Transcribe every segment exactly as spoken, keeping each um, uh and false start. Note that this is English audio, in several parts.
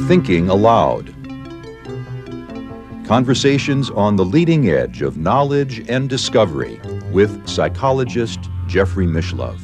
Thinking Aloud. Conversations on the leading edge of knowledge and discovery with psychologist Jeffrey Mishlove.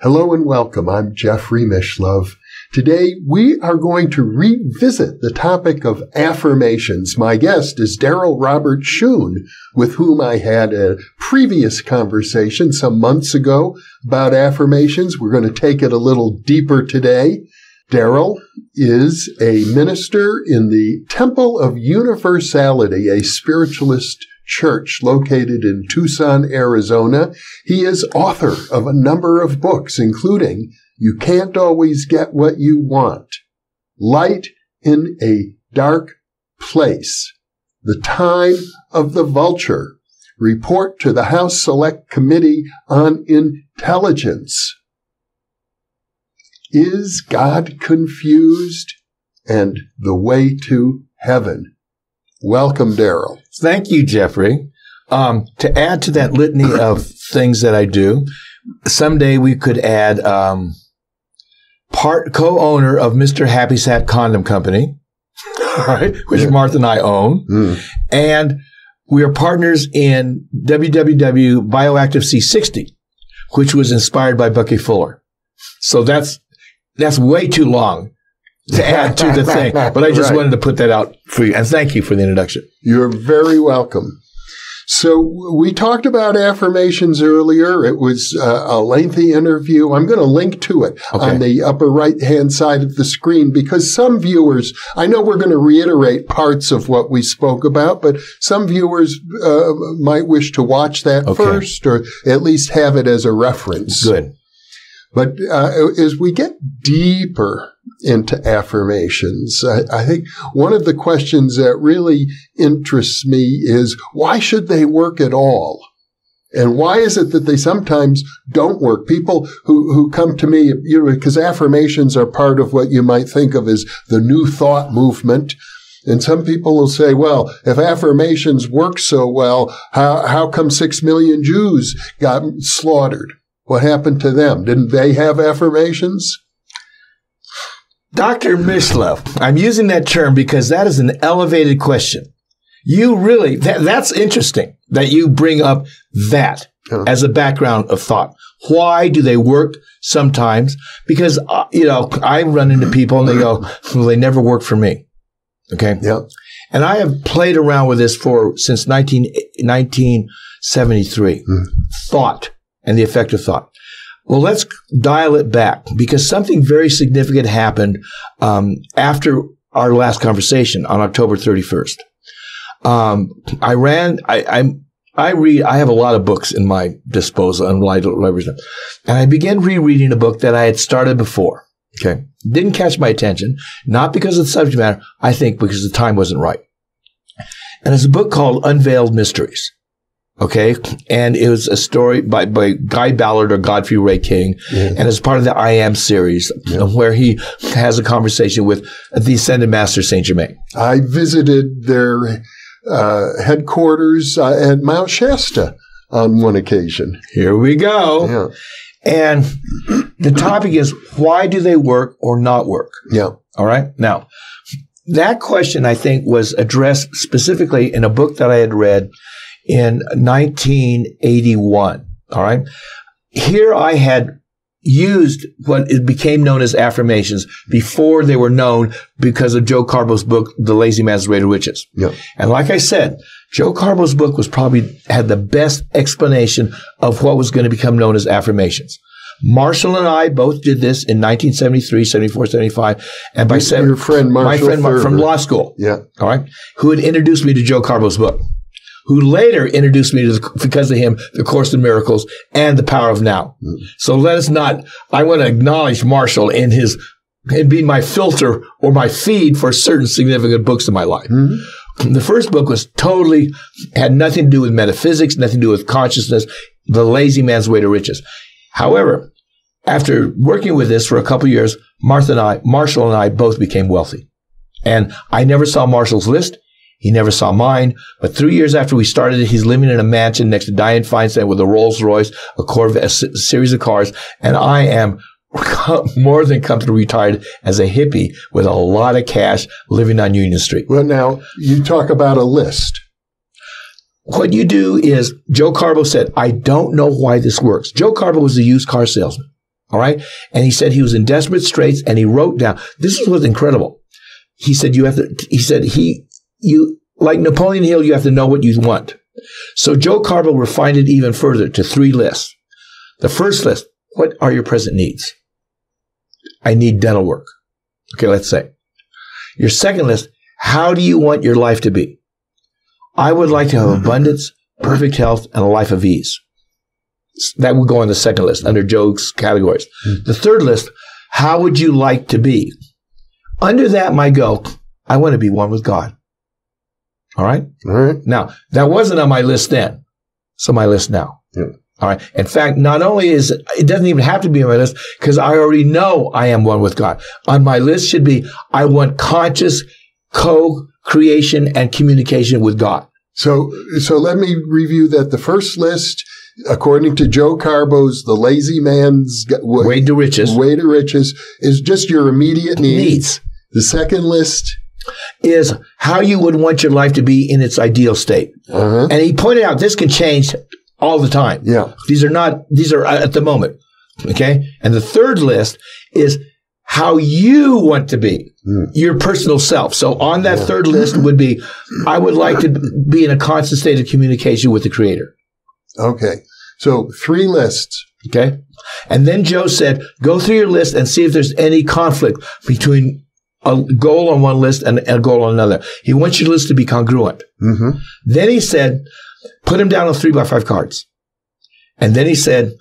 Hello and welcome. I'm Jeffrey Mishlove. Today, we are going to revisit the topic of affirmations. My guest is Darryl Robert Schoon, with whom I had a previous conversation some months ago about affirmations. We're going to take it a little deeper today. Darryl is a minister in the Temple of Universality, a spiritualist church located in Tucson, Arizona. He is author of a number of books, including You Can't Always Get What You Want, Light in a Dark Place, The Time of the Vulture, Report to the House Select Committee on Intelligence, Is God Confused?, and The Way to Heaven. Welcome, Darryl. Thank you, Jeffrey. Um, to add to that litany of things that I do, someday we could add um, part co-owner of Mister Happy Sat Condom Company, all right, which yeah. Martha and I own. Mm. And we are partners in W W W Bioactive C sixty, which was inspired by Bucky Fuller. So that's that's way too long to add to the thing. But I just right. wanted to put that out for you. And thank you for the introduction. You're very welcome. So we talked about affirmations earlier. It was uh, a lengthy interview. I'm going to link to it okay. on the upper right-hand side of the screen because some viewers, I know we're going to reiterate parts of what we spoke about, but some viewers uh, might wish to watch that okay. first or at least have it as a reference. Good. But uh, as we get deeper into affirmations, I, I think one of the questions that really interests me is, why should they work at all? And why is it that they sometimes don't work? People who, who come to me, you know, because affirmations are part of what you might think of as the new thought movement. And some people will say, well, if affirmations work so well, how, how come six million Jews got slaughtered? What happened to them? Didn't they have affirmations? Doctor Mishlove, I'm using that term because that is an elevated question. You really, that, that's interesting that you bring up that yeah. as a background of thought. Why do they work sometimes? Because, uh, you know, I run into people and they go, well, they never work for me. Okay? Yeah. And I have played around with this for since nineteen seventy-three. Mm. Thought. And the effect of thought. Well, let's dial it back because something very significant happened um, after our last conversation on October thirty-first. Um, I ran, I, I I read, I have a lot of books in my disposal and library, and I began rereading a book that I had started before. Okay, didn't catch my attention, not because of the subject matter, I think because the time wasn't right. And it's a book called Unveiled Mysteries. Okay, and it was a story by, by Guy Ballard or Godfre Ray King, yeah. and it's part of the I Am series, yeah. where he has a conversation with the Ascended Master Saint Germain. I visited their uh, headquarters uh, at Mount Shasta on one occasion. Here we go. Yeah. And the topic is, why do they work or not work? Yeah. All right. Now, that question, I think, was addressed specifically in a book that I had read in nineteen eighty-one, all right? Here I had used what it became known as affirmations before they were known because of Joe Karbo's book, The Lazy Man's Way to Riches. Yeah. And like I said, Joe Karbo's book was probably had the best explanation of what was going to become known as affirmations. Marshall and I both did this in nineteen seventy-three, seventy-four, seventy-five. And by seven, your friend Marshall, my friend Mar- from law school, yeah, all right, who had introduced me to Joe Karbo's book, who later introduced me to, the, because of him, The Course in Miracles and The Power of Now. Mm. So let us not, I want to acknowledge Marshall in his, in being my filter or my feed for certain significant books in my life. Mm-hmm. The first book was totally, had nothing to do with metaphysics, nothing to do with consciousness, The Lazy Man's Way to Riches. However, after working with this for a couple of years, Martha and I, Marshall and I both became wealthy. And I never saw Marshall's list. He never saw mine, but three years after we started it, he's living in a mansion next to Diane Feinstein with a Rolls Royce, a Corvette, a series of cars, and I am more than comfortably retired as a hippie with a lot of cash living on Union Street. Well, now, you talk about a list. What you do is, Joe Karbo said, I don't know why this works. Joe Karbo was a used car salesman, all right? And he said he was in desperate straits, and he wrote down, this is what's incredible. He said, you have to, he said, he, You, like Napoleon Hill, you have to know what you want. So Joe Karbo refined it even further to three lists. The first list, what are your present needs? I need dental work. Okay, let's say. Your second list, how do you want your life to be? I would like to have abundance, perfect health, and a life of ease. That would go on the second list under Joe's categories. Mm-hmm. The third list, how would you like to be? Under that might go, I want to be one with God. All right? All right. Now, that wasn't on my list then. It's on my list now. Yeah. All right. In fact, not only is it, it doesn't even have to be on my list because I already know I am one with God. On my list should be, I want conscious co-creation and communication with God. So, so let me review that. The first list, according to Joe Karbo's The Lazy Man's Way to Riches, Way to Riches is just your immediate needs. needs. The second list is how you would want your life to be in its ideal state. Uh-huh. And he pointed out this can change all the time. Yeah. These are not, these are at the moment. Okay. And the third list is how you want to be, mm. your personal self. So on that yeah. third list would be, I would like to be in a constant state of communication with the Creator. Okay. So three lists. Okay. And then Joe said, go through your list and see if there's any conflict between a goal on one list and a goal on another. He wants your list to be congruent. Mm-hmm. Then he said, put them down on three by five cards. And then he said,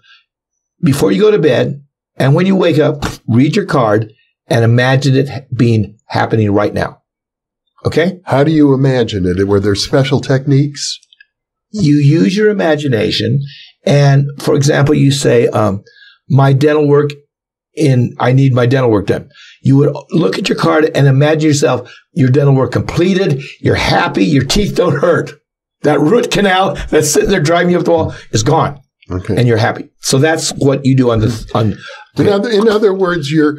before you go to bed and when you wake up, read your card and imagine it being happening right now. Okay? How do you imagine it? Were there special techniques? You use your imagination. And for example, you say, um, my dental work in, I need my dental work done. You would look at your card and imagine yourself, your dental work completed, you're happy, your teeth don't hurt. That root canal that's sitting there driving you up the wall is gone. Okay. And you're happy. So that's what you do on the, on. In other, in other words, your,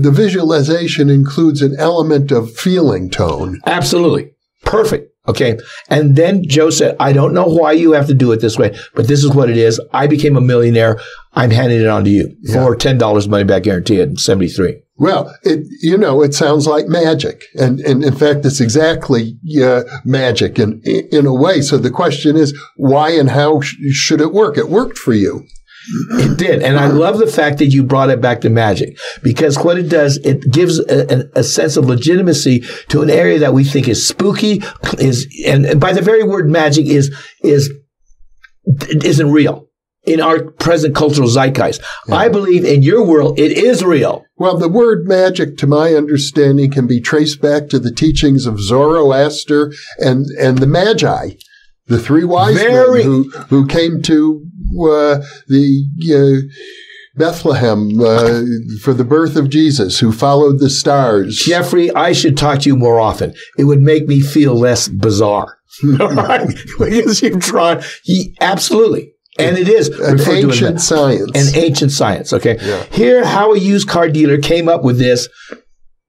the visualization includes an element of feeling tone. Absolutely. Perfect. Okay. And then Joe said, I don't know why you have to do it this way, but this is what it is. I became a millionaire. I'm handing it on to you yeah. for ten dollars money back guarantee at seventy-three. Well, it, you know, it sounds like magic. And, and in fact, it's exactly uh, magic in, in a way. So the question is, why and how sh should it work? It worked for you. It did. And I love the fact that you brought it back to magic because what it does, it gives a, a sense of legitimacy to an area that we think is spooky, is, and by the very word magic is, is, isn't real. In our present cultural zeitgeist. Yeah. I believe in your world, it is real. Well, the word magic, to my understanding, can be traced back to the teachings of Zoroaster and, and the Magi, the three wise Very. men who, who came to uh, the uh, Bethlehem uh, for the birth of Jesus, who followed the stars. Jeffrey, I should talk to you more often. It would make me feel less bizarre. Because you've drawn, he, absolutely. And it is an ancient science. An ancient science, okay? Yeah. Here, how a used car dealer came up with this,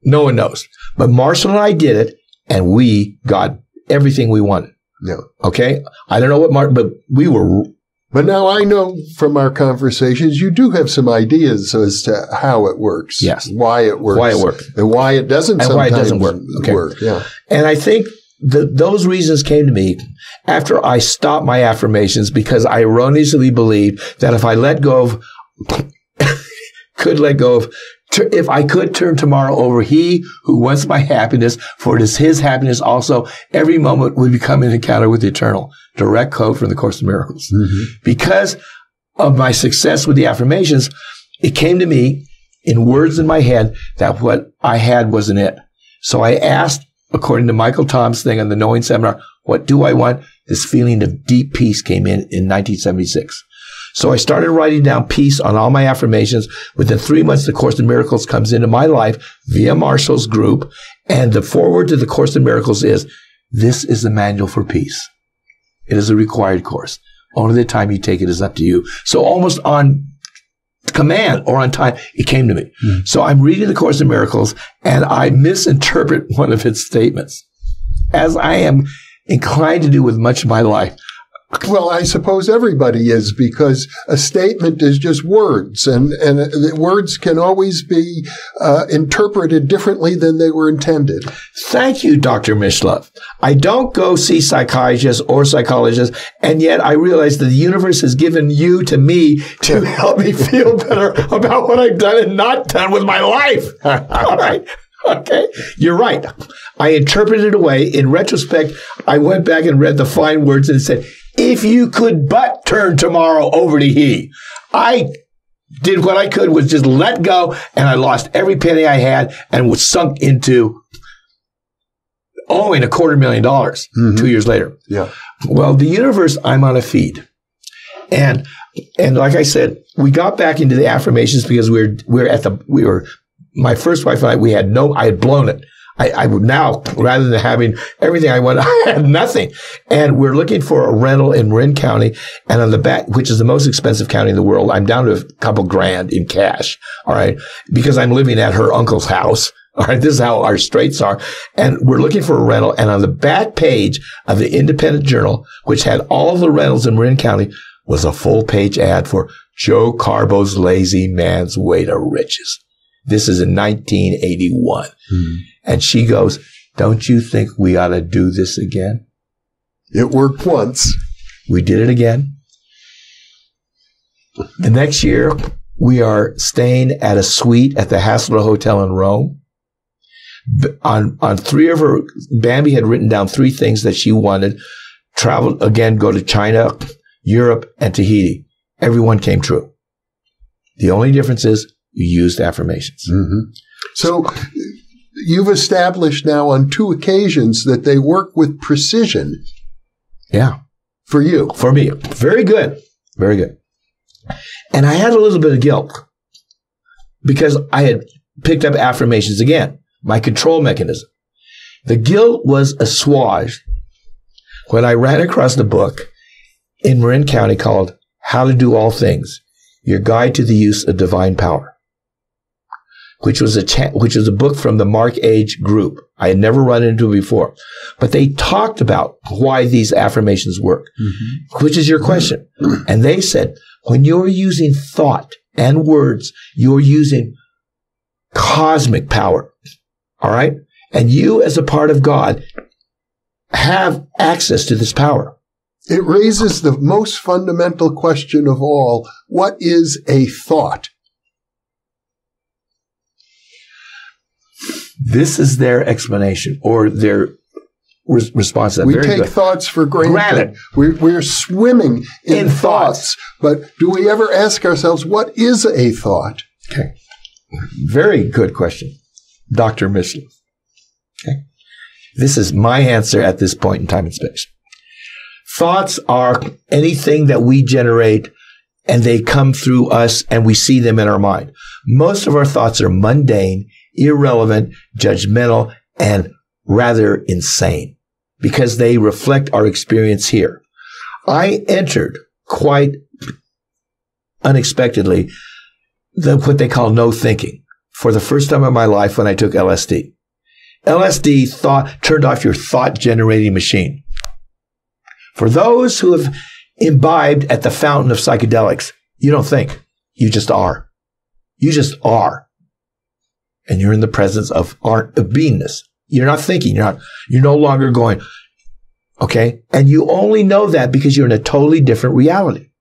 no one knows. But Marshall and I did it, and we got everything we wanted. Yeah. Okay? I don't know what Martin, but we were... But now I know from our conversations, you do have some ideas as to how it works. Yes. Why it works. Why it works. And why it doesn't and why it doesn't work. Okay. work. Yeah. And I think... The, those reasons came to me after I stopped my affirmations because I erroneously believed that if I let go of, could let go of, if I could turn tomorrow over, he who wants my happiness, for it is his happiness also, every moment would become an encounter with the eternal. Direct quote from The Course in Miracles. Mm-hmm. Because of my success with the affirmations, it came to me in words in my head that what I had wasn't it. So I asked, according to Michael Toms' thing on the Knowing Seminar, what do I want? This feeling of deep peace came in in nineteen seventy-six. So I started writing down peace on all my affirmations. Within three months, The Course in Miracles comes into my life via Marshall's group. And the foreword to The Course in Miracles is, This is the manual for peace. It is a required course. Only the time you take it is up to you. So almost on command or on time, it came to me. Mm. So I'm reading The Course in Miracles, and I misinterpret one of its statements, as I am inclined to do with much of my life. Well, I suppose everybody is, because a statement is just words, and, and uh, words can always be uh, interpreted differently than they were intended. Thank you, Doctor Mishlove. I don't go see psychiatrists or psychologists, and yet I realize that the universe has given you to me to help me feel better about what I've done and not done with my life. All right. Okay, you're right. I interpreted it away. In retrospect, I went back and read the fine words and said, if you could but turn tomorrow over to he. I did what I could, was just let go, and I lost every penny I had and was sunk into owing a quarter million dollars mm-hmm. two years later. Yeah. Well, the universe, I'm on a feed. And and like I said, we got back into the affirmations because we're we're at the we were my first wife and I, we had no, I had blown it. I, I would now, rather than having everything I wanted, I had nothing. And we're looking for a rental in Marin County, and on the back, which is the most expensive county in the world, I'm down to a couple grand in cash, all right, because I'm living at her uncle's house. All right, this is how our straits are. And we're looking for a rental, and on the back page of the Independent Journal, which had all the rentals in Marin County, was a full-page ad for Joe Karbo's Lazy Man's Way to Riches. This is in nineteen eighty-one. Mm. And she goes, don't you think we ought to do this again? It worked once. We did it again. The next year, we are staying at a suite at the Hassler Hotel in Rome. On, on three of her, Bambi had written down three things that she wanted. Travel again, go to China, Europe, and Tahiti. Everyone came true. The only difference is, you used affirmations. Mm-hmm. So you've established now on two occasions that they work with precision. Yeah. For you. For me. Very good. Very good. And I had a little bit of guilt because I had picked up affirmations again, my control mechanism. The guilt was assuaged when I ran across the book in Marin County called How to Do All Things, Your Guide to the Use of Divine Power, which was a cha- which was a book from the Mark Age group. I had never run into it before. But they talked about why these affirmations work, mm-hmm. which is your question. Mm-hmm. And they said, when you're using thought and words, you're using cosmic power, all right? And you, as a part of God, have access to this power. It raises the most fundamental question of all. What is a thought? This is their explanation or their re- response to that. We Very take good. Thoughts for granted. granted. We're, we're swimming in, in thoughts, thoughts. But do we ever ask ourselves, what is a thought? Okay. Very good question, Doctor Mishlove. Okay. This is my answer at this point in time and space. Thoughts are anything that we generate, and they come through us, and we see them in our mind. Most of our thoughts are mundane, irrelevant, judgmental, and rather insane because they reflect our experience here. I entered quite unexpectedly the, what they call no thinking for the first time in my life when I took L S D. L S D thought turned off your thought-generating machine. For those who have imbibed at the fountain of psychedelics, you don't think. You just are. You just are. And you're in the presence of, art, of beingness. You're not thinking. You're not. You're no longer going, okay? And you only know that because you're in a totally different reality.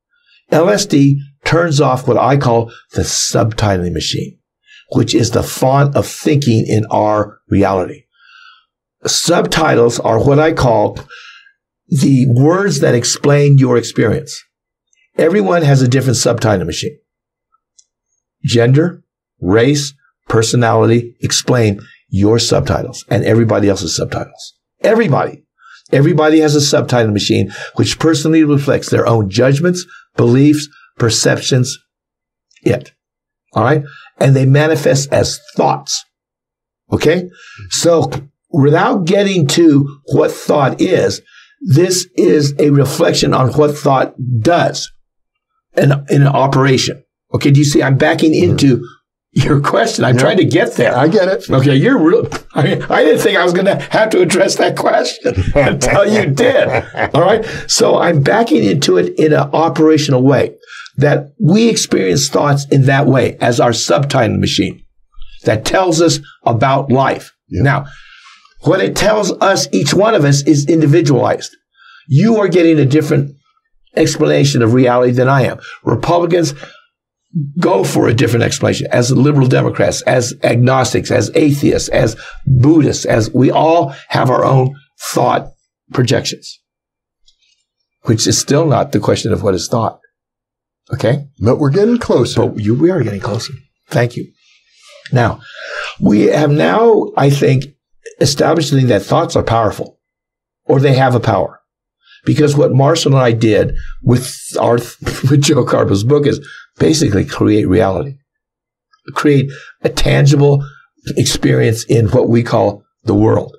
L S D turns off what I call the subtitling machine, which is the font of thinking in our reality. Subtitles are what I call the words that explain your experience. Everyone has a different subtitle machine. Gender, race, personality explain your subtitles and everybody else's subtitles. Everybody. Everybody has a subtitle machine which personally reflects their own judgments, beliefs, perceptions, it. All right? And they manifest as thoughts. Okay? So without getting to what thought is, this is a reflection on what thought does in, in an operation. Okay, do you see? I'm backing into your question. I'm yeah. trying to get there. I get it. Okay, you're real. I mean, I didn't think I was going to have to address that question until you did. All right. So I'm backing into it in an operational way, that we experience thoughts in that way as our subtitle machine that tells us about life. Yeah. Now, what it tells us, each one of us, is individualized. You are getting a different explanation of reality than I am. Republicans go for a different explanation, as liberal Democrats, as agnostics, as atheists, as Buddhists, as we all have our own thought projections, which is still not the question of what is thought. Okay? But we're getting closer. But you, we are getting closer. Thank you. Now, we have now, I think, establishing that thoughts are powerful, or they have a power. Because what Marshall and I did with our, with Joe Karbo's book is basically create reality, create a tangible experience in what we call the world.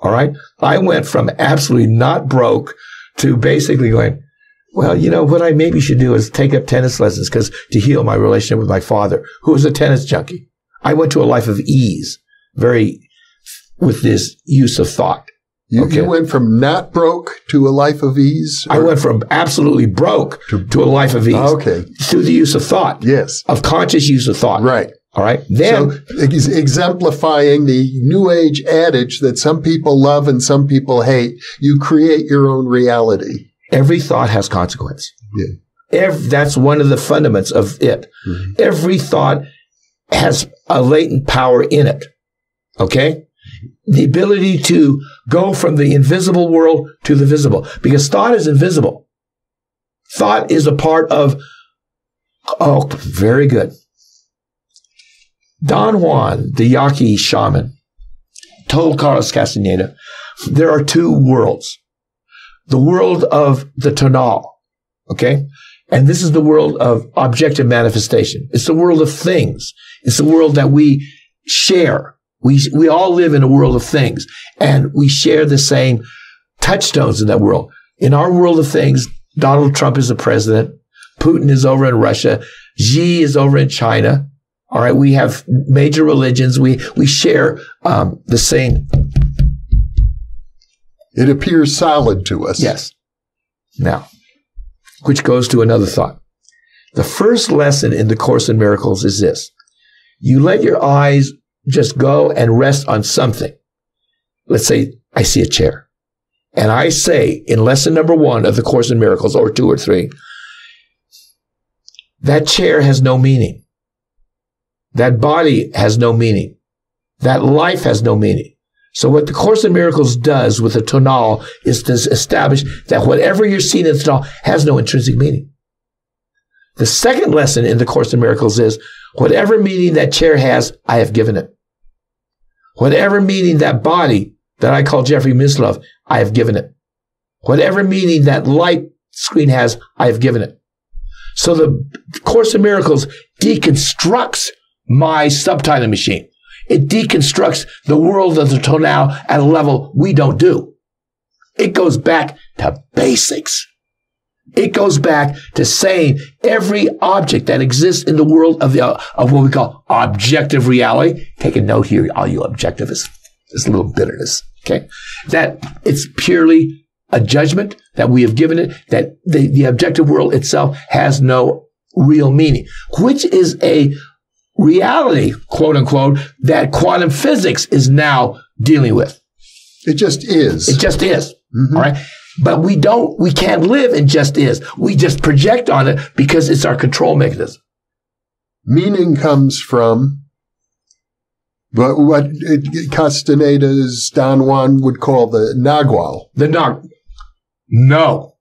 All right. I went from absolutely not broke to basically going, well, you know, what I maybe should do is take up tennis lessons because to heal my relationship with my father, who was a tennis junkie. I went to a life of ease, very with this use of thought. You, okay. you went from not broke to a life of ease? I went from absolutely broke to, to a life of ease. Okay. Through the use of thought. Yes. Of conscious use of thought. Right. All right. Then, so ex exemplifying the New Age adage that some people love and some people hate, you create your own reality. Every thought has consequence. Yeah. Every, that's one of the fundaments of it. Mm-hmm. Every thought has a latent power in it. Okay? The ability to go from the invisible world to the visible, because thought is invisible. Thought is a part of, oh, very good. Don Juan, the Yaqui shaman, told Carlos Castaneda, there are two worlds. The world of the Tonal, okay? And this is the world of objective manifestation. It's the world of things. It's the world that we share. We, we all live in a world of things, and we share the same touchstones in that world. In our world of things, Donald Trump is the president. Putin is over in Russia. Xi is over in China. All right. We have major religions. We, we share, um, the same. It appears solid to us. Yes. Now, which goes to another thought. The first lesson in The Course in Miracles is this. You let your eyes just go and rest on something. Let's say I see a chair. And I say in lesson number one of The Course in Miracles, or two or three, that chair has no meaning. That body has no meaning. That life has no meaning. So what The Course in Miracles does with the Tonal is to establish that whatever you're seeing in the Tonal has no intrinsic meaning. The second lesson in The Course in Miracles is, whatever meaning that chair has, I have given it. Whatever meaning that body that I call Jeffrey Mishlove, I have given it. Whatever meaning that light screen has, I have given it. So the Course in Miracles deconstructs my subtitle machine. It deconstructs the world of the Tonal at a level we don't do. It goes back to basics. It goes back to saying every object that exists in the world of the, of what we call objective reality. Take a note here, all you objectivists. There's a little bitterness. Okay. That it's purely a judgment that we have given it, that the, the objective world itself has no real meaning, which is a reality, quote unquote, that quantum physics is now dealing with. It just is. It just is. Mm-hmm. All right. But we don't, we can't live in just is. We just project on it because it's our control mechanism. Meaning comes from what, what Castaneda's Don Juan would call the Nagual. The Nagual. No.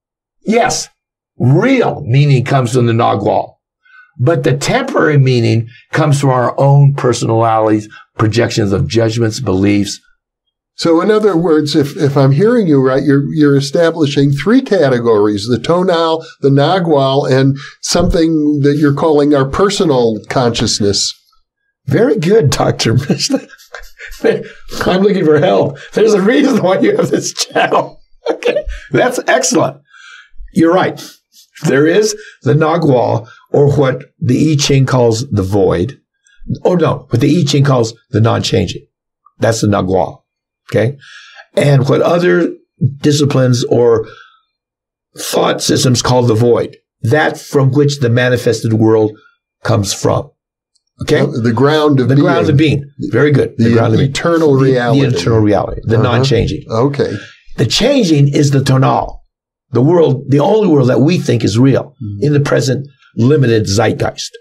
Yes. Real meaning comes from the Nagual. But the temporary meaning comes from our own personalities, projections of judgments, beliefs. So in other words, if, if I'm hearing you right, you're, you're establishing three categories, the Tonal, the Nagual, and something that you're calling our personal consciousness. Very good, Doctor Mishlove. I'm looking for help. There's a reason why you have this channel. Okay, that's excellent. You're right. There is the Nagual, or what the I Ching calls the void. Oh, no, what the I Ching calls the non-changing. That's the Nagual, okay? And what other disciplines or thought systems call the void, that from which the manifested world comes from, okay? The ground of the being. The ground of being. Very good. The, the ground of eternal being. Reality. The, the eternal reality, the uh-huh. non-changing. Okay. The changing is the tonal, the world, the only world that we think is real mm-hmm. in the present limited zeitgeist.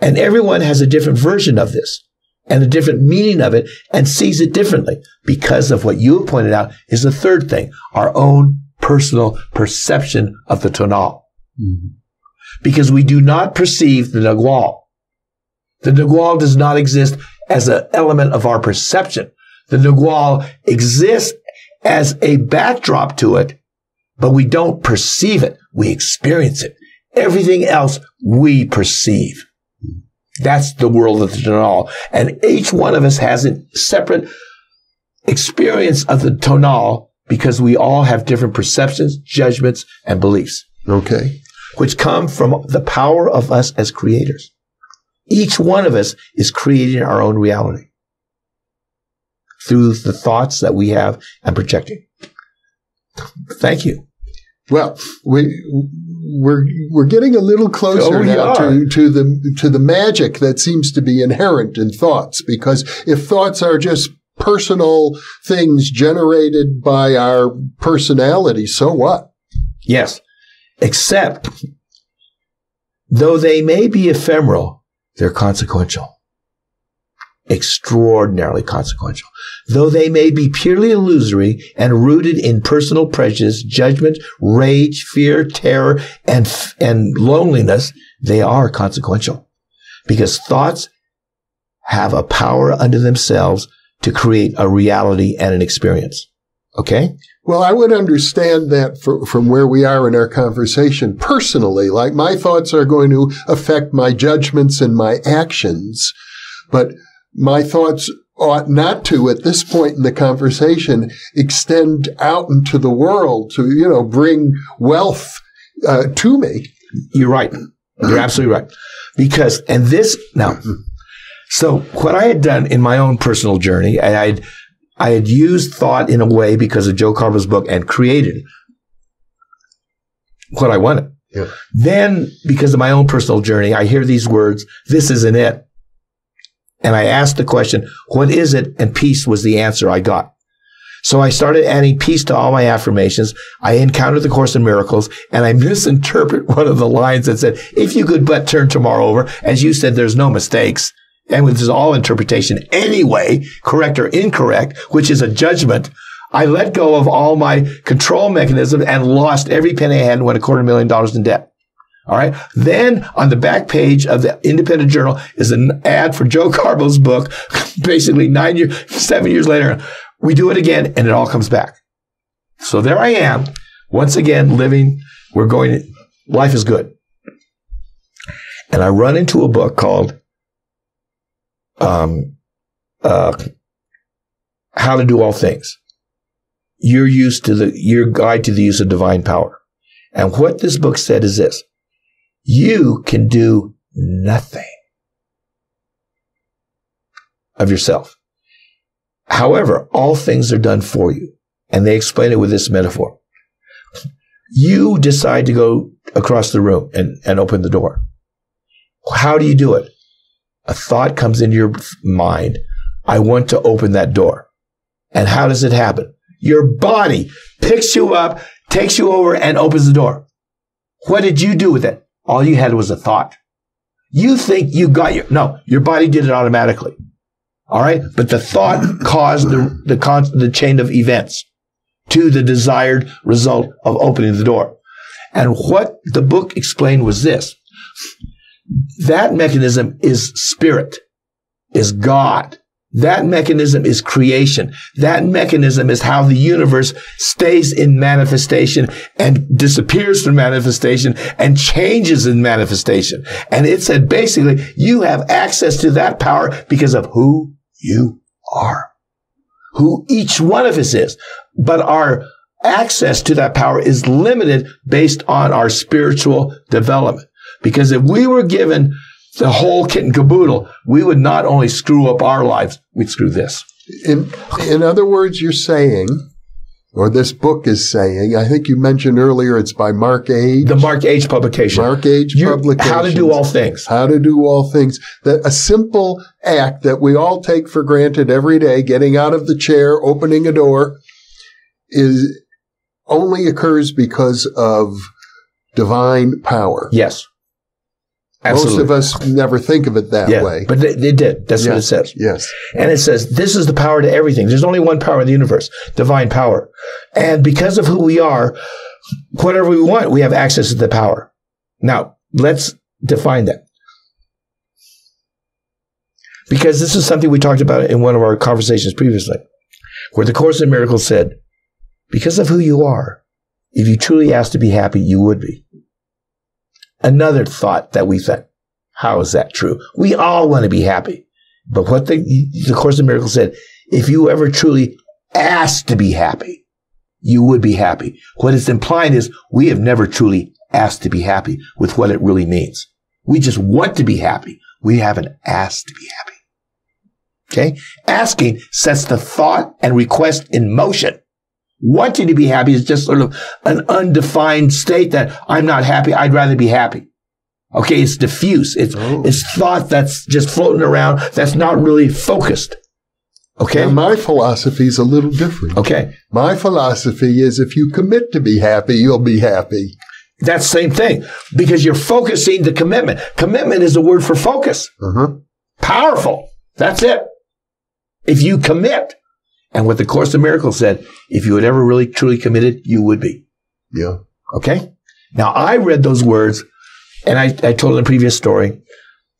And everyone has a different version of this and a different meaning of it and sees it differently because of what you pointed out is the third thing, our own personal perception of the tonal. Mm-hmm. Because we do not perceive the Nagual. The Nagual does not exist as an element of our perception. The Nagual exists as a backdrop to it, but we don't perceive it. We experience it. Everything else we perceive. That's the world of the tonal. And each one of us has a separate experience of the tonal because we all have different perceptions, judgments, and beliefs. Okay. Which come from the power of us as creators. Each one of us is creating our own reality through the thoughts that we have and projecting. Thank you. Well, we we're we're getting a little closer oh, now to, to the to the magic that seems to be inherent in thoughts, because if thoughts are just personal things generated by our personality, so what? Yes. Except though they may be ephemeral, they're consequential. Extraordinarily consequential. Though they may be purely illusory and rooted in personal prejudice, judgment, rage, fear, terror, and, f and loneliness, they are consequential. Because thoughts have a power unto themselves to create a reality and an experience. Okay? Well, I would understand that for, from where we are in our conversation personally. Like, my thoughts are going to affect my judgments and my actions, but my thoughts ought not to, at this point in the conversation, extend out into the world to, you know, bring wealth uh, to me. You're right. You're absolutely right. Because, and this, now, so what I had done in my own personal journey, and I'd, I had used thought in a way because of Joe Karbo's book and created what I wanted. Yeah. Then, because of my own personal journey, I hear these words, this isn't it. And I asked the question, what is it? And peace was the answer I got. So I started adding peace to all my affirmations. I encountered the Course in Miracles, and I misinterpret one of the lines that said, if you could but turn tomorrow over, as you said, there's no mistakes. And this is all interpretation anyway, correct or incorrect, which is a judgment. I let go of all my control mechanisms and lost every penny I had and went a quarter million dollars in debt. All right. Then on the back page of the Independent Journal is an ad for Joe Karbo's book, basically nine years, seven years later. We do it again and it all comes back. So there I am. Once again, living, we're going, life is good. And I run into a book called um, uh, How to Do All Things. You're used to the, your guide to the use of divine power. And what this book said is this. You can do nothing of yourself. However, all things are done for you. And they explain it with this metaphor. You decide to go across the room and, and open the door. How do you do it? A thought comes into your mind. I want to open that door. And how does it happen? Your body picks you up, takes you over, and opens the door. What did you do with it? All you had was a thought. You think you got your, no, your body did it automatically. All right. But the thought caused the, the, con the chain of events to the desired result of opening the door. And what the book explained was this. That mechanism is spirit, is God. That mechanism is creation. That mechanism is how the universe stays in manifestation and disappears from manifestation and changes in manifestation. And it said, basically, you have access to that power because of who you are, who each one of us is. But our access to that power is limited based on our spiritual development. Because if we were given the whole kit and caboodle, we would not only screw up our lives, we'd screw this. In, in other words, you're saying, or this book is saying, I think you mentioned earlier it's by Mark Age. The Mark Age publication. Mark Age publication. How to Do All Things. How to Do All Things. That a simple act that we all take for granted every day, getting out of the chair, opening a door, is only occurs because of divine power. Yes. Absolutely. Most of us never think of it that yeah, way. But they, they did. That's yes, what it says. Yes. And it says, this is the power to everything. There's only one power in the universe, divine power. And because of who we are, whatever we want, we have access to the power. Now, let's define that. Because this is something we talked about in one of our conversations previously, where the Course in Miracles said, because of who you are, if you truly asked to be happy, you would be. Another thought that we thought, how is that true? We all want to be happy. But what the, the Course in Miracles said, if you ever truly asked to be happy, you would be happy. What it's implying is we have never truly asked to be happy with what it really means. We just want to be happy. We haven't asked to be happy. Okay? Asking sets the thought and request in motion. Wanting to be happy is just sort of an undefined state that I'm not happy. I'd rather be happy. Okay. It's diffuse. It's, oh. it's thought that's just floating around. That's not really focused. Okay. Now my philosophy is a little different. Okay. My philosophy is if you commit to be happy, you'll be happy. That's the same thing because you're focusing the commitment. Commitment is a word for focus. Uh-huh. Powerful. That's it. If you commit. And what the Course in Miracles said, if you had ever really truly committed, you would be. Yeah. Okay? Now, I read those words, and I, I told in a previous story,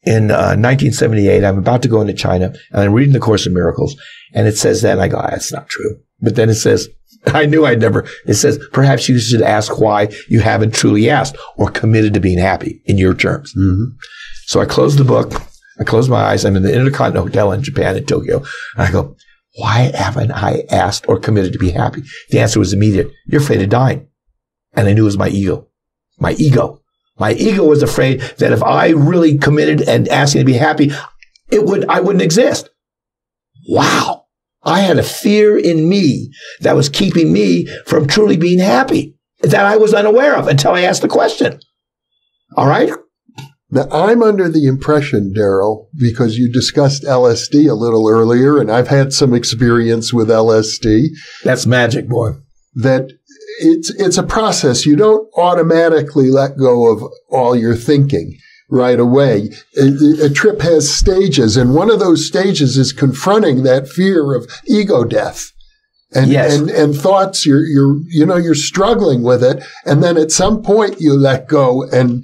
in uh, nineteen seventy-eight, I'm about to go into China, and I'm reading the Course in Miracles, and it says that, and I go, ah, that's not true. But then it says, I knew I'd never, it says, perhaps you should ask why you haven't truly asked or committed to being happy in your terms. Mm-hmm. So I closed the book, I closed my eyes, I'm in the Intercontinental Hotel in Japan, in Tokyo, and I go, why haven't I asked or committed to be happy? The answer was immediate. You're afraid of dying. And I knew it was my ego. My ego. My ego was afraid that if I really committed and asking to be happy, it would, I wouldn't exist. Wow. I had a fear in me that was keeping me from truly being happy that I was unaware of until I asked the question. All right? Now, I'm under the impression, Darryl, because you discussed L S D a little earlier, and I've had some experience with L S D. That's magic, boy. That it's it's a process. You don't automatically let go of all your thinking right away. A, a trip has stages, and one of those stages is confronting that fear of ego death. And, yes. and, and thoughts, you're, you're, you know, you're struggling with it, and then at some point you let go and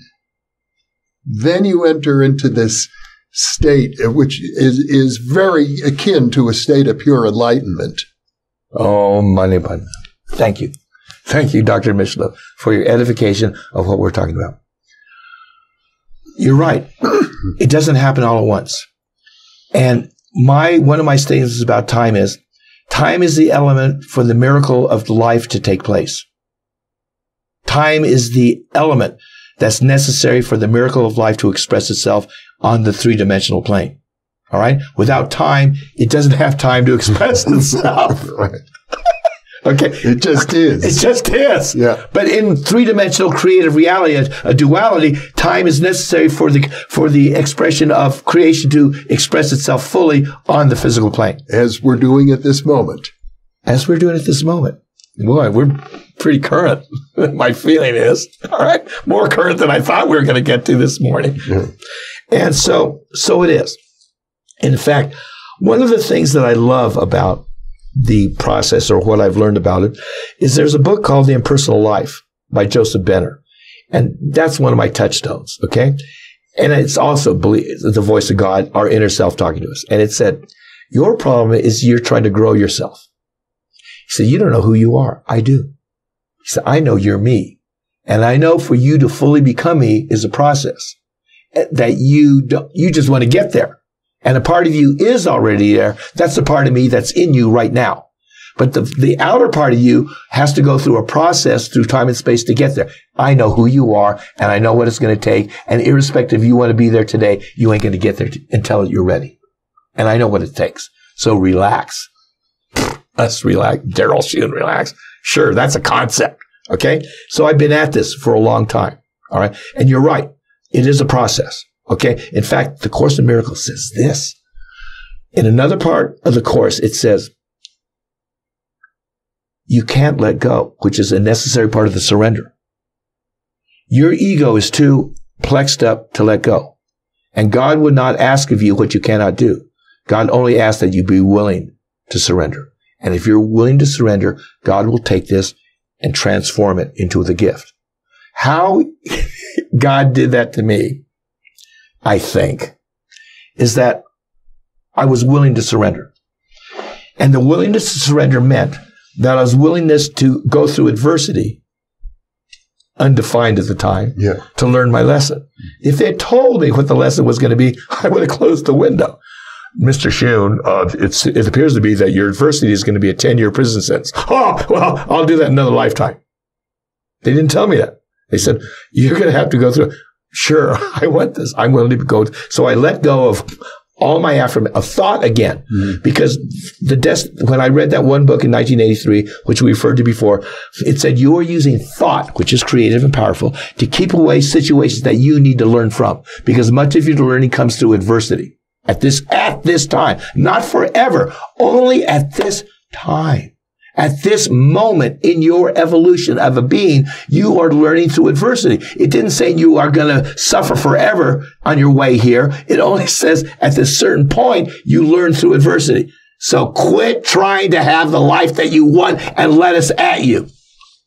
then you enter into this state, which is, is very akin to a state of pure enlightenment. Oh, money bun. Thank you. Thank you, Doctor Mishlove, for your edification of what we're talking about. You're right. It doesn't happen all at once. And my one of my statements about time is, time is the element for the miracle of life to take place. Time is the element that's necessary for the miracle of life to express itself on the three-dimensional plane. All right? Without time, it doesn't have time to express itself. Right. Okay? It just is. It just is. Yeah. But in three-dimensional creative reality, a, a duality, time is necessary for the, for the expression of creation to express itself fully on the physical plane. As we're doing at this moment. As we're doing at this moment. Boy, we're pretty current, my feeling is. All right? More current than I thought we were going to get to this morning. Yeah. And so, so it is. In fact, one of the things that I love about the process or what I've learned about it is there's a book called The Impersonal Life by Joseph Benner. And that's one of my touchstones, okay? And it's also the voice of God, our inner self talking to us. And it said, your problem is you're trying to grow yourself. He said, you don't know who you are. I do. He said, I know you're me. And I know for you to fully become me is a process that you don't, you just want to get there. and a part of you is already there. That's the part of me that's in you right now. But the, the outer part of you has to go through a process through time and space to get there. I know who you are, and I know what it's going to take. And irrespective if you want to be there today, you ain't going to get there t- until you're ready. And I know what it takes. So relax. Us relax. Darryl Schoon, relax. Sure, that's a concept. Okay? So I've been at this for a long time. All right? And you're right. It is a process. Okay? In fact, the Course in Miracles says this. In another part of the Course, it says, you can't let go, which is a necessary part of the surrender. Your ego is too plexed up to let go. And God would not ask of you what you cannot do. God only asks that you be willing to surrender. And if you're willing to surrender, God will take this and transform it into the gift. How God did that to me, I think, is that I was willing to surrender. And the willingness to surrender meant that I was willingness to go through adversity, undefined at the time, yeah. to learn my lesson. If they had told me what the lesson was going to be, I would have closed the window. Mister Schoon, uh, it's, it appears to be that your adversity is going to be a ten-year prison sentence. Oh, well, I'll do that in another lifetime. They didn't tell me that. They said, you're going to have to go through. Sure, I want this. I'm willing to go. So I let go of all my affirmation, a thought again, mm-hmm. because the des- when I read that one book in nineteen eighty-three, which we referred to before, it said you are using thought, which is creative and powerful, to keep away situations that you need to learn from, because much of your learning comes through adversity at this, at this time, not forever, only at this time. At this moment in your evolution of a being, you are learning through adversity. It didn't say you are going to suffer forever on your way here. It only says at this certain point, you learn through adversity. So quit trying to have the life that you want and let us at you.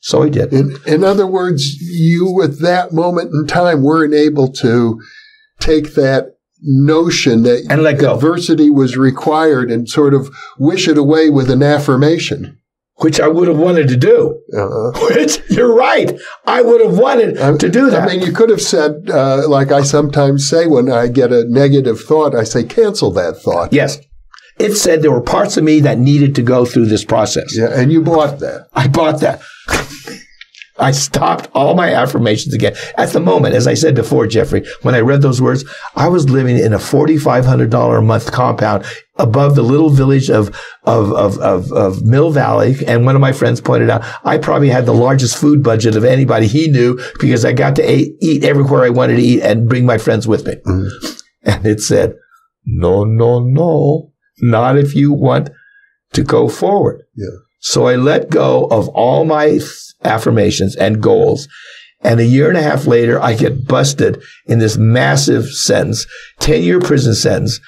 So he did. In, in other words, you at that moment in time weren't able to take that notion that and let go. Adversity was required and sort of wish it away with an affirmation. Which I would have wanted to do. Uh-huh. Which, you're right. I would have wanted I, to do that. I mean, you could have said, uh, like I sometimes say when I get a negative thought, I say, cancel that thought. Yes. It said there were parts of me that needed to go through this process. Yeah, and you bought that. I bought that. I stopped all my affirmations again. At the moment, as I said before, Jeffrey, when I read those words, I was living in a four thousand five hundred dollars a month compound above the little village of, of, of, of, of Mill Valley. And one of my friends pointed out, I probably had the largest food budget of anybody he knew because I got to a- eat everywhere I wanted to eat and bring my friends with me. Mm-hmm. And it said, no, no, no, not if you want to go forward. Yeah. So I let go of all my th- affirmations and goals. And a year and a half later, I get busted in this massive sentence, ten-year prison sentence.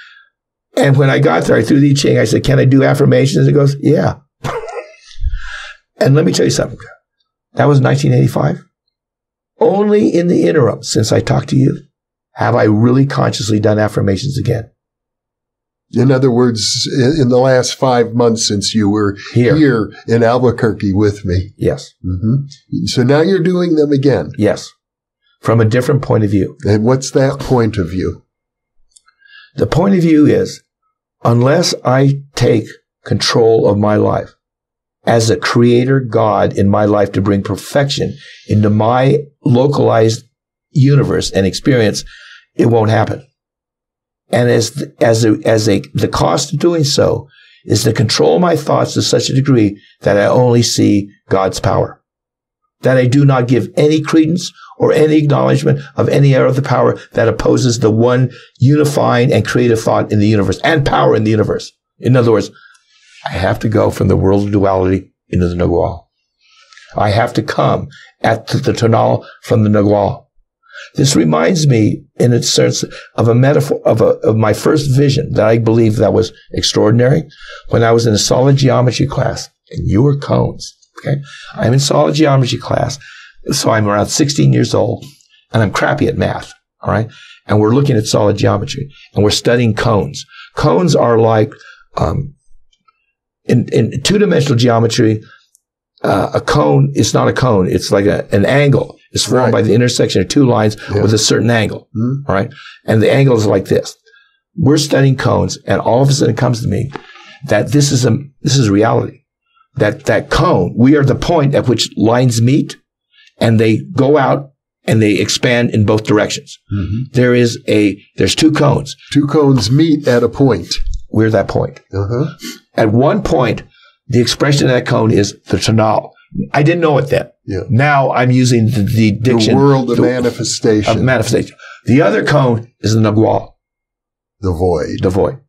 And when I got there, I threw the I Ching. I said, can I do affirmations? It goes, yeah. And let me tell you something. That was nineteen eighty-five. Only in the interim, since I talked to you, have I really consciously done affirmations again. In other words, in the last five months since you were here, here in Albuquerque with me. Yes. Mm-hmm. So now you're doing them again. Yes. From a different point of view. And what's that point of view? The point of view is, unless I take control of my life as a creator God in my life to bring perfection into my localized universe and experience, it won't happen. And as the, as a, as a the cost of doing so is to control my thoughts to such a degree that I only see God's power, that I do not give any credence or any acknowledgement of any other power that opposes the one unifying and creative thought in the universe and power in the universe. In other words, I have to go from the world of duality into the Nagual. I have to come at the, the Tonal from the Nagual. This reminds me, in its sense, of a metaphor of, a, of my first vision that I believe that was extraordinary when I was in a solid geometry class, and you were cones. Okay, I'm in solid geometry class, so I'm around sixteen years old, and I'm crappy at math. All right, and we're looking at solid geometry, and we're studying cones. Cones are like um, in, in two-dimensional geometry. Uh, a cone, it's not a cone. It's like a, an angle. It's formed right by the intersection of two lines, yeah, with a certain angle. Mm-hmm. All right. And the angle is like this. we're studying cones, and all of a sudden it comes to me that this is a this is reality. That that cone, we are the point at which lines meet, and they go out and they expand in both directions. Mm-hmm. There is a there's two cones. Two cones meet at a point. We're that point. Uh-huh. At one point, the expression of that cone is the tonal. I didn't know it then. Yeah. Now I'm using the, the diction. The world of the, manifestation. Of manifestation. The other cone is the Nagual. The void. The void.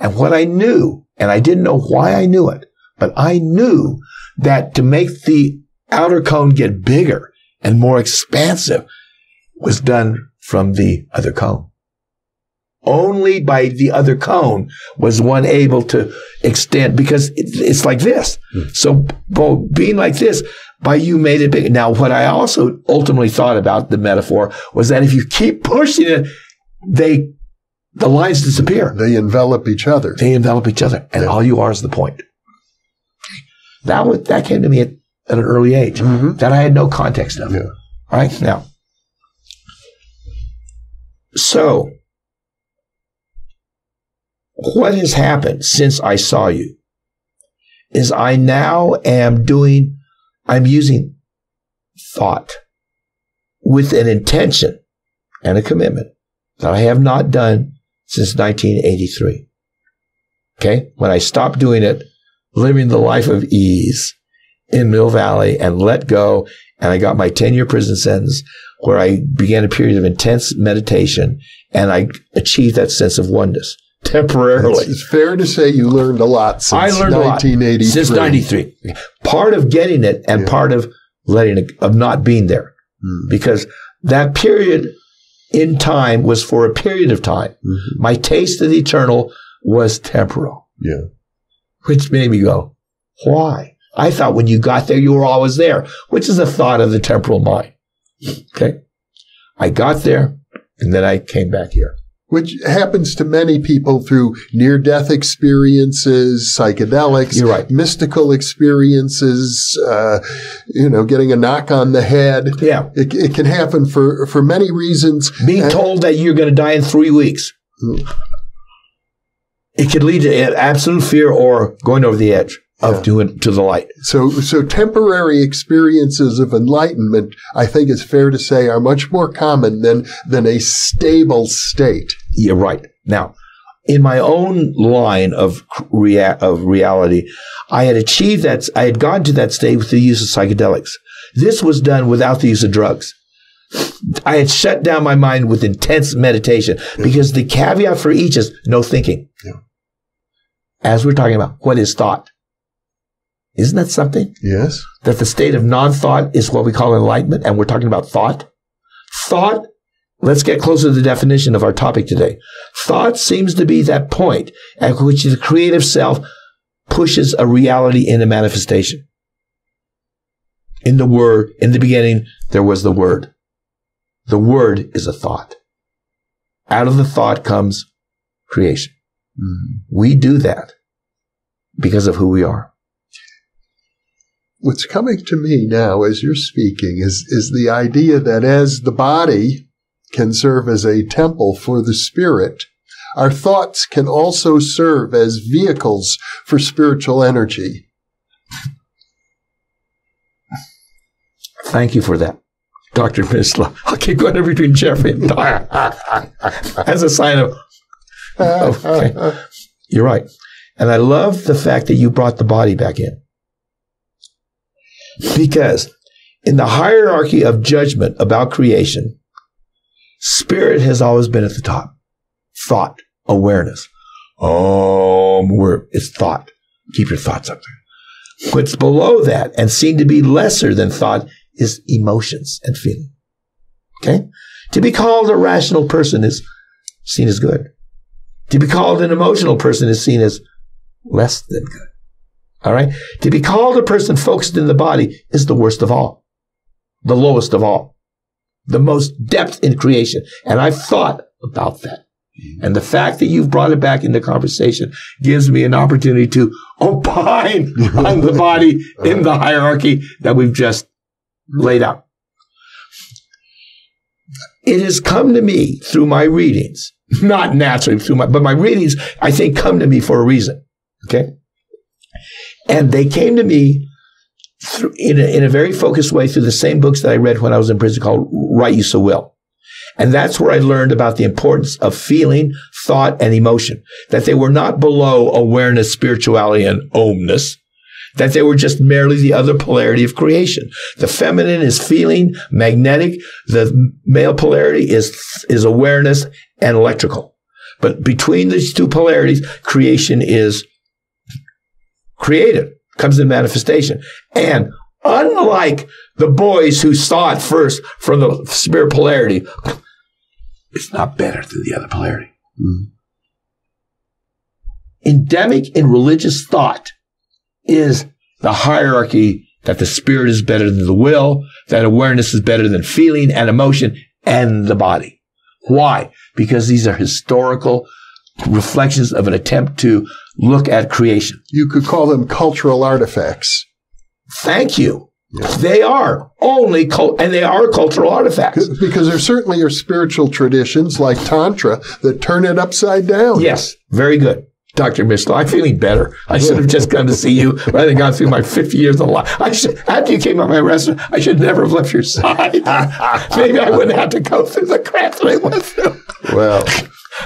And what I knew, and I didn't know why I knew it, but I knew that to make the outer cone get bigger and more expansive was done from the other cone. Only by the other cone was one able to extend, because it, it's like this. Mm-hmm. So bo- being like this, by you made it big. Now, what I also ultimately thought about the metaphor was that if you keep pushing it, they the lines disappear. They envelop each other. They envelop each other, and yeah. all you are is the point. That was, that came to me at, at an early age mm-hmm. that I had no context of. Yeah. All right now, so. What has happened since I saw you is I now am doing, I'm using thought with an intention and a commitment that I have not done since nineteen eighty-three. Okay? When I stopped doing it, living the life of ease in Mill Valley and let go, and I got my ten-year prison sentence where I began a period of intense meditation, and I achieved that sense of oneness. Temporarily. It's fair to say you learned a lot since I learned nineteen eighty-three. A lot. Since ninety-three. Part of getting it and yeah. part of letting it, of not being there. Mm. Because that period in time was for a period of time. Mm-hmm. My taste of the eternal was temporal. Yeah. Which made me go, why? I thought when you got there, you were always there, which is a thought of the temporal mind. Okay. I got there and then I came back here. Which happens to many people through near-death experiences, psychedelics, You're right. mystical experiences, uh, you know, getting a knock on the head. Yeah. It, it can happen for, for many reasons. Being and, told that you're going to die in three weeks. Mm. It could lead to absolute fear or going over the edge of yeah. doing to the light. So, so temporary experiences of enlightenment, I think it's fair to say, are much more common than, than a stable state. Yeah, right. Now, in my own line of rea- of reality, I had achieved that. I had gone to that state with the use of psychedelics. This was done without the use of drugs. I had shut down my mind with intense meditation because the caveat for each is no thinking. Yeah. As we're talking about, what is thought? Isn't that something? Yes. That the state of non-thought is what we call enlightenment, and we're talking about thought. Thought, let's get closer to the definition of our topic today. Thought seems to be that point at which the creative self pushes a reality into manifestation. In the Word, in the beginning, there was the Word. The Word is a thought. Out of the thought comes creation. Mm. We do that because of who we are. What's coming to me now as you're speaking is, is the idea that as the body can serve as a temple for the spirit, our thoughts can also serve as vehicles for spiritual energy. Thank you for that, Doctor Mishlove. I'll keep going between Jeffrey and Don as a sign of, okay. You're right. And I love the fact that you brought the body back in. Because in the hierarchy of judgment about creation, spirit has always been at the top. Thought, awareness. Um, we're, it's thought. Keep your thoughts up there. What's below that and seen to be lesser than thought is emotions and feeling. Okay? To be called a rational person is seen as good. To be called an emotional person is seen as less than good. All right. To be called a person focused in the body is the worst of all, the lowest of all, the most depth in creation. And I've thought about that. And the fact that you've brought it back into conversation gives me an opportunity to opine on the body in the hierarchy that we've just laid out. It has come to me through my readings not naturally through my, but my readings, I think, come to me for a reason. Okay. And they came to me through, in, a, in a very focused way through the same books that I read when I was in prison called Right Use of Will. And that's where I learned about the importance of feeling, thought, and emotion, that they were not below awareness, spirituality, and omness, that they were just merely the other polarity of creation. The feminine is feeling, magnetic. The male polarity is is awareness and electrical. But between these two polarities, creation is creative, comes in manifestation. And unlike the boys who saw it first from the spirit polarity, it's not better than the other polarity. Mm. Endemic in religious thought is the hierarchy that the spirit is better than the will, that awareness is better than feeling and emotion and the body. Why? Because these are historical reflections of an attempt to look at creation. You could call them cultural artifacts. Thank you. Yeah. They are only, cult- and they are cultural artifacts. Because there certainly are spiritual traditions like Tantra that turn it upside down. Yes, very good. Doctor Mishlove, I'm feeling better. I should have just come to see you rather than gone through my fifty years of life. I should, after you came out of my restaurant, I should never have left your side. Maybe I wouldn't have to go through the crap that I went through. Well,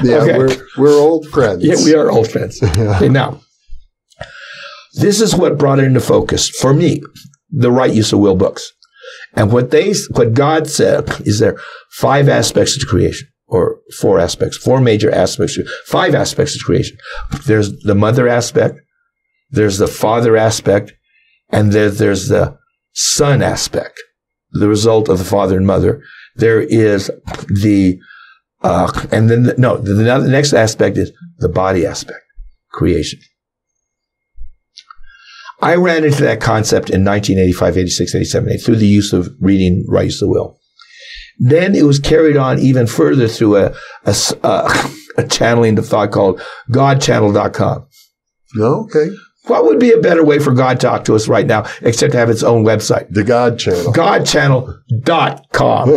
yeah, okay. we're, we're old friends. Yeah, we are old friends. Okay, now, this is what brought it into focus for me, the Right Use of Will books. And what they, what God said is there are five aspects to creation. Or four aspects, four major aspects, five aspects of creation. There's the mother aspect, there's the father aspect, and there, there's the son aspect, the result of the father and mother. There is the, uh, and then, the, no, the, the next aspect is the body aspect, creation. I ran into that concept in nineteen eighty-five, eighty-six, eighty-seven through the use of reading Right Use of Will. Then it was carried on even further through a, a, a, a channeling of thought called God Channel dot com. Okay. What would be a better way for God to talk to us right now except to have its own website? The God Channel. God Channel dot com.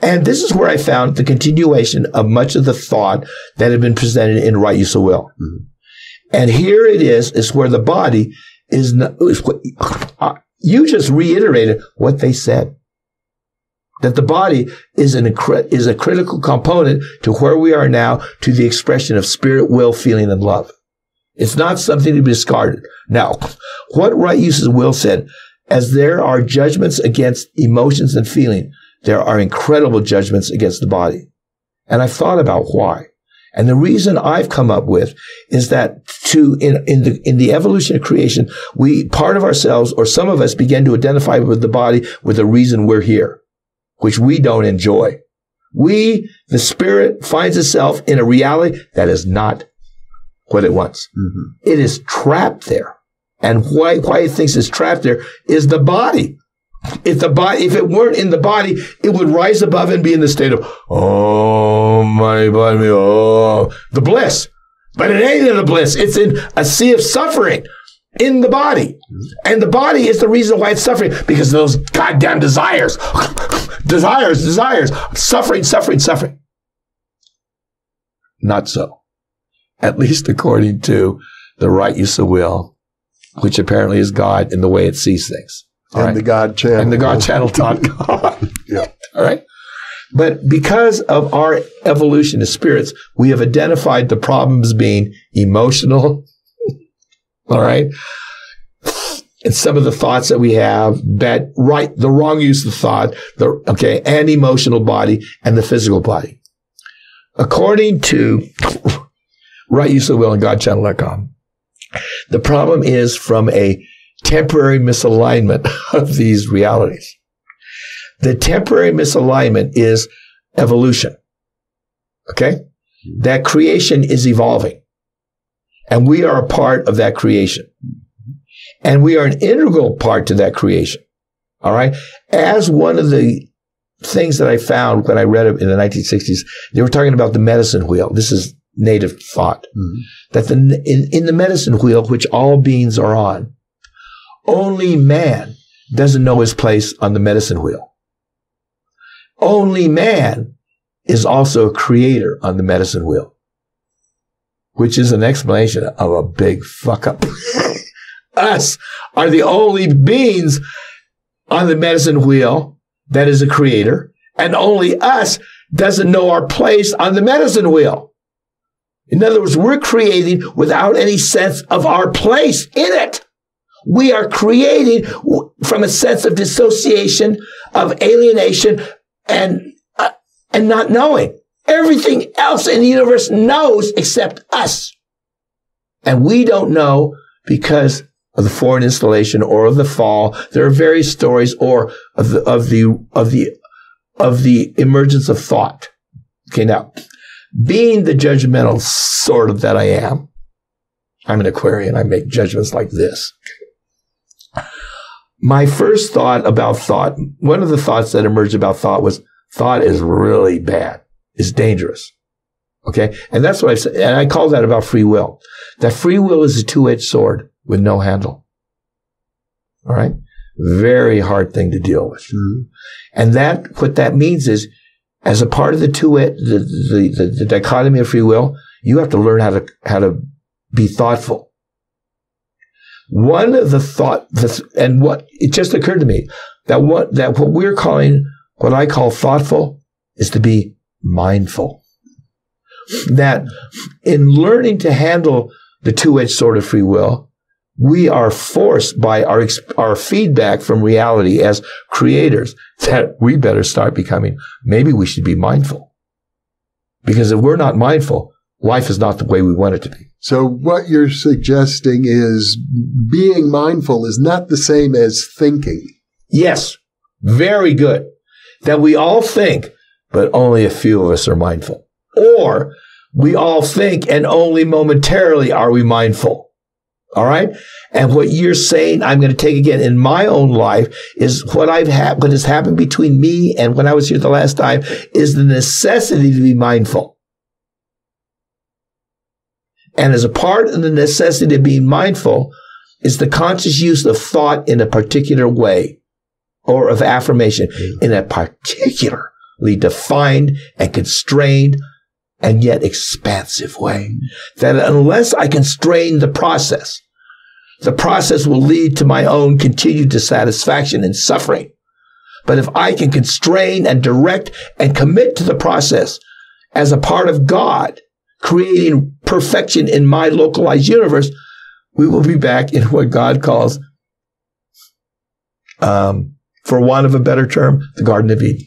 And this is where I found the continuation of much of the thought that had been presented in Right Use of Will. Mm-hmm. And here it is, is where the body is, not, is what, you just reiterated what they said. That the body is an is a critical component to where we are now, to the expression of spirit, will, feeling, and love. It's not something to be discarded. Now, what Right Use of Will said, as there are judgments against emotions and feeling, there are incredible judgments against the body. And I've thought about why. And the reason I've come up with is that to, in, in the, in the evolution of creation, we, part of ourselves, or some of us, begin to identify with the body with the reason we're here, which we don't enjoy. We, the spirit, finds itself in a reality that is not what it wants. Mm-hmm. It is trapped there. And why, why it thinks it's trapped there is the body. If the body, if it weren't in the body, it would rise above and be in the state of, oh, my body, oh, the bliss. But it ain't in the bliss. It's in a sea of suffering in the body. And the body is the reason why it's suffering, because of those goddamn desires. Desires, desires, suffering, suffering, suffering. Not so. At least according to the Right Use of Will, which apparently is God in the way it sees things. All and right? the God Channel. And the God Channel dot com. Yeah. All right? But because of our evolution as spirits, we have identified the problems being emotional, all right, and some of the thoughts that we have, that right, the wrong use of thought, the okay, and emotional body and the physical body. According to Right Use of Will and God Channel dot com, the problem is from a temporary misalignment of these realities. The temporary misalignment is evolution, okay? That creation is evolving. And we are a part of that creation. And we are an integral part to that creation. All right? As one of the things that I found when I read it in the nineteen sixties, they were talking about the medicine wheel. This is native thought. Mm-hmm. That the, in, in the medicine wheel, which all beings are on, only man doesn't know his place on the medicine wheel. Only man is also a creator on the medicine wheel, which is an explanation of a big fuck up. Us are the only beings on the medicine wheel that is a creator, and only us doesn't know our place on the medicine wheel. In other words, we're creating without any sense of our place in it. We are creating from a sense of dissociation, of alienation, and uh, and not knowing. Everything else in the universe knows except us. And we don't know because of the foreign installation or of the fall. There are various stories or of the, of the, of the, of the emergence of thought. Okay. Now, being the judgmental sort of that I am, I'm an Aquarian. I make judgments like this. My first thought about thought, one of the thoughts that emerged about thought was thought is really bad. It's dangerous. Okay. And that's what I said. And I call that about free will. That free will is a two-edged sword with no handle. All right. Very hard thing to deal with. Mm-hmm. And that, what that means is, as a part of the two, the, the, the, the dichotomy of free will, you have to learn how to, how to be thoughtful. One of the thought, the, and what, it just occurred to me that what, that what we're calling, what I call thoughtful is to be mindful. That in learning to handle the two-edged sword of free will, we are forced by our, our feedback from reality as creators that we better start becoming, maybe we should be mindful. Because if we're not mindful, life is not the way we want it to be. So what you're suggesting is being mindful is not the same as thinking. Yes. Very good. That we all think, but only a few of us are mindful. Or we all think and only momentarily are we mindful. All right. And what you're saying, I'm going to take again in my own life is what I've had, what has happened between me and when I was here the last time is the necessity to be mindful. And as a part of the necessity of being mindful is the conscious use of thought in a particular way or of affirmation in a particularly defined and constrained and yet expansive way. That unless I constrain the process, the process will lead to my own continued dissatisfaction and suffering. But if I can constrain and direct and commit to the process as a part of God, creating perfection in my localized universe, we will be back in what God calls, um, for want of a better term, the Garden of Eden.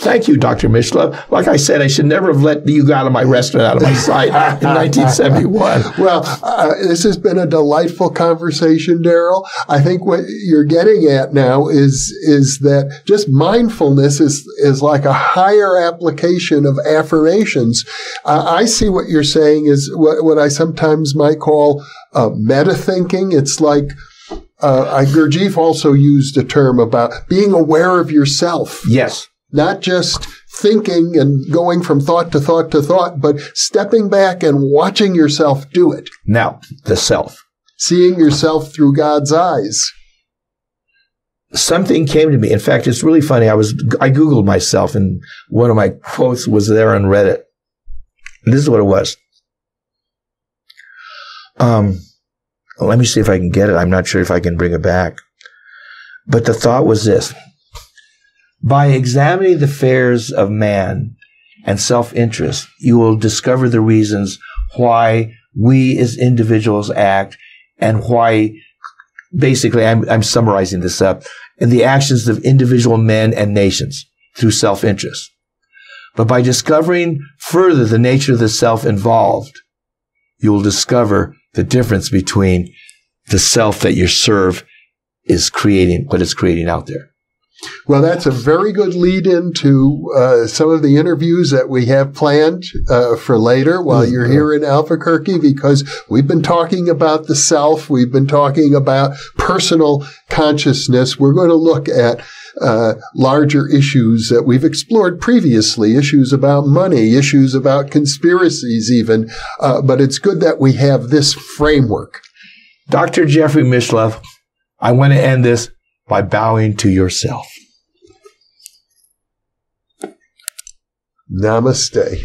Thank you, Doctor Mishlove. Like I said, I should never have let you out of my restaurant, out of my sight in nineteen seventy-one. Well, uh, this has been a delightful conversation, Darryl. I think what you're getting at now is is that just mindfulness is is like a higher application of affirmations. Uh, I see what you're saying is what, what I sometimes might call uh, meta-thinking. It's like uh, Gurdjieff also used a term about being aware of yourself. Yes. Not just thinking and going from thought to thought to thought, but stepping back and watching yourself do it. Now, the self. Seeing yourself through God's eyes. Something came to me. In fact, it's really funny. I was, I Googled myself and one of my quotes was there on Reddit. And this is what it was. Um, let me see if I can get it. I'm not sure if I can bring it back. But the thought was this. By examining the affairs of man and self-interest, you will discover the reasons why we as individuals act and why, basically, I'm, I'm summarizing this up, in the actions of individual men and nations through self-interest. But by discovering further the nature of the self involved, you will discover the difference between the self that you serve is creating, what it's creating out there. Well, that's a very good lead into uh, some of the interviews that we have planned uh, for later while you're here in Albuquerque, because we've been talking about the self. We've been talking about personal consciousness. We're going to look at uh, larger issues that we've explored previously, issues about money, issues about conspiracies even. Uh, but it's good that we have this framework. Doctor Jeffrey Mishlove, I want to end this by bowing to yourself. Namaste.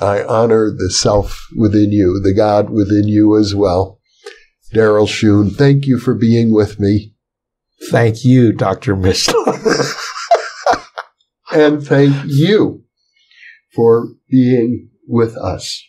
I honor the self within you, the God within you as well. Darryl Schoon, thank you for being with me. Thank you, Doctor Mishlove. And thank you for being with us.